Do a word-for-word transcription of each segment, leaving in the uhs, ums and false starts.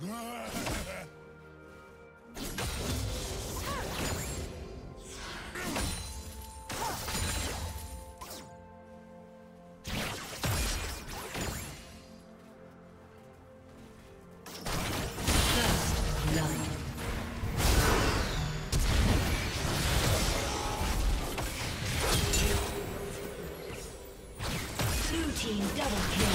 Double kill.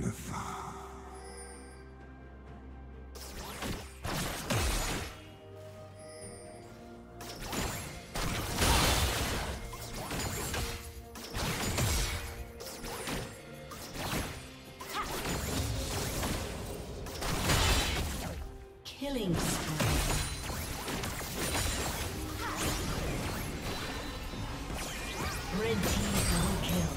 Nathar. Killing spree. Red team double kill.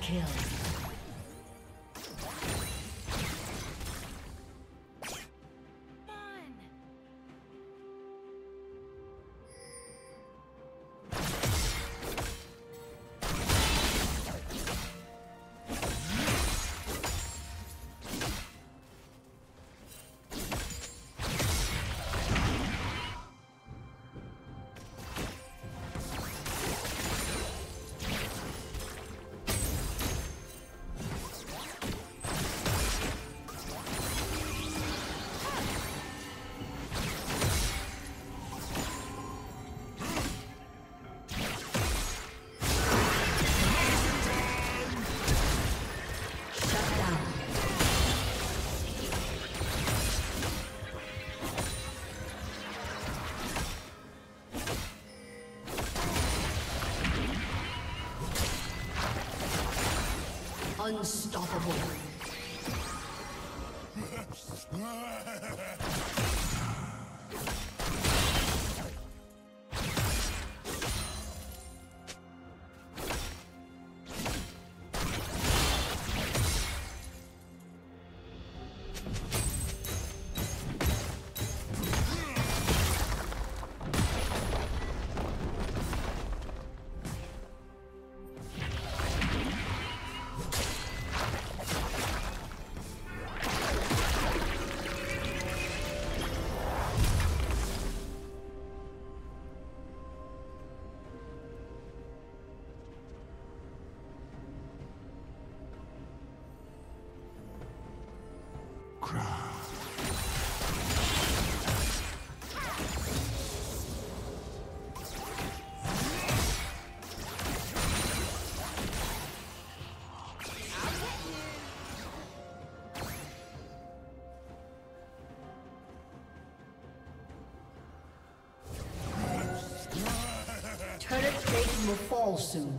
Kill. Unstoppable. Turret plating will fall soon.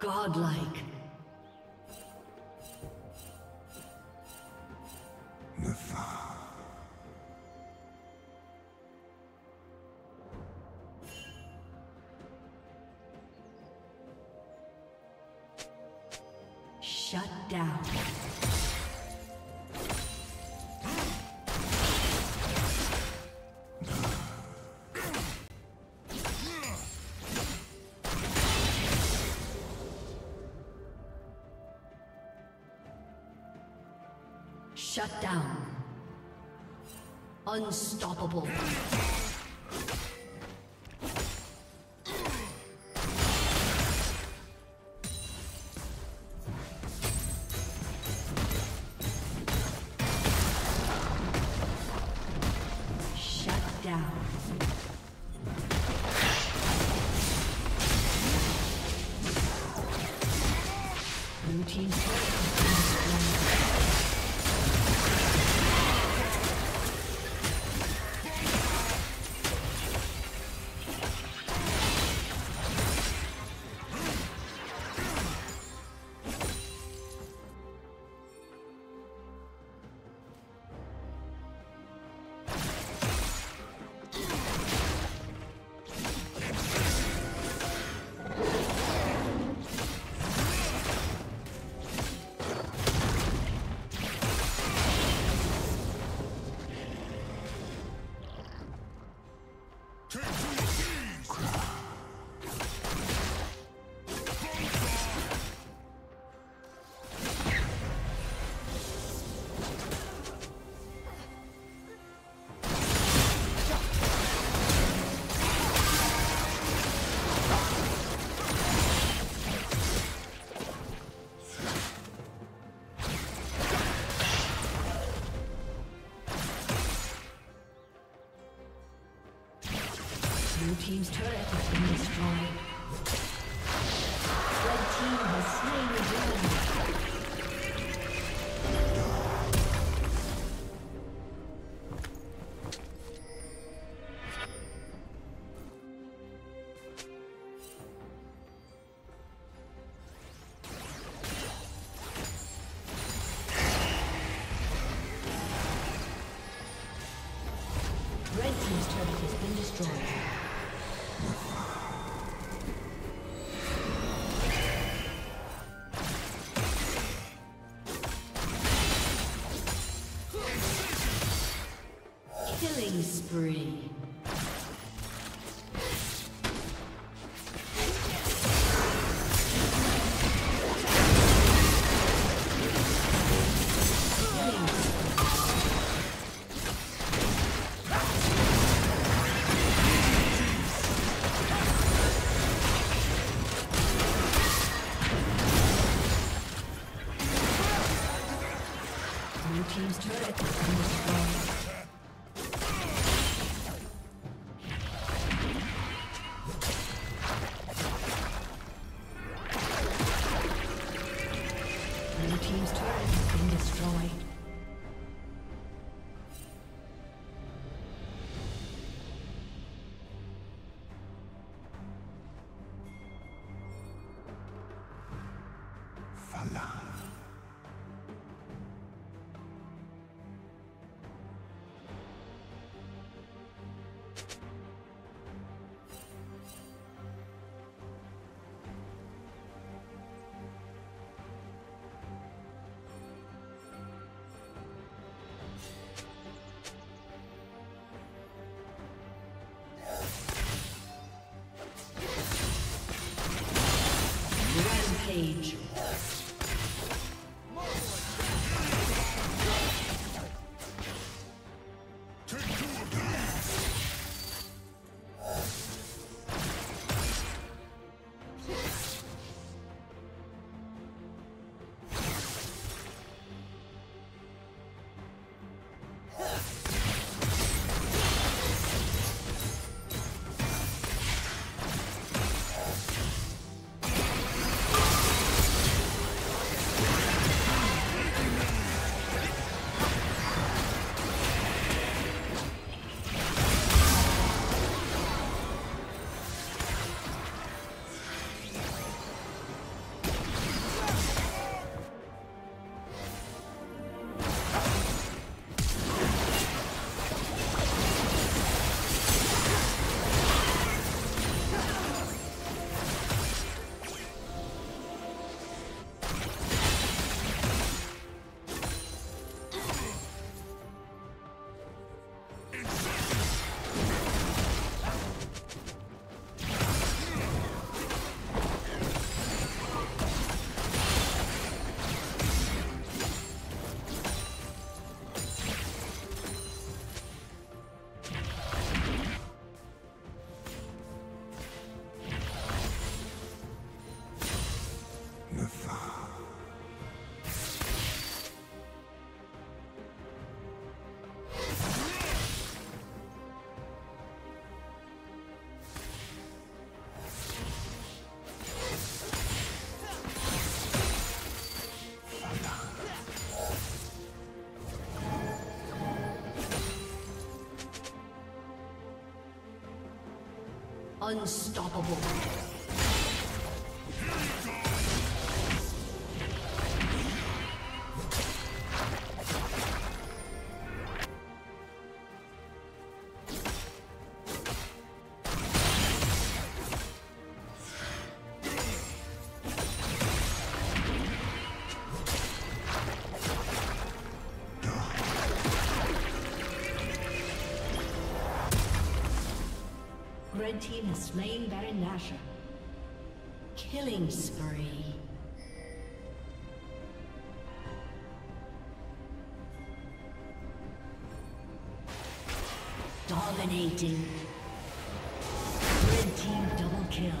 Godlike. Shut down. Shut down. Unstoppable. Blue team's turret has been destroyed. Red team has slain the villain. Red team's turret has been destroyed. Rampage. Unstoppable. Red team has slain Baron Nashor. Killing spree. Dominating. Red team double kill.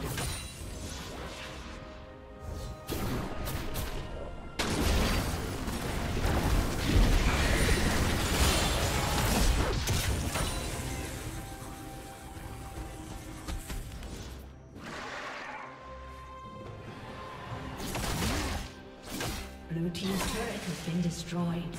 Blue team's turret has been destroyed.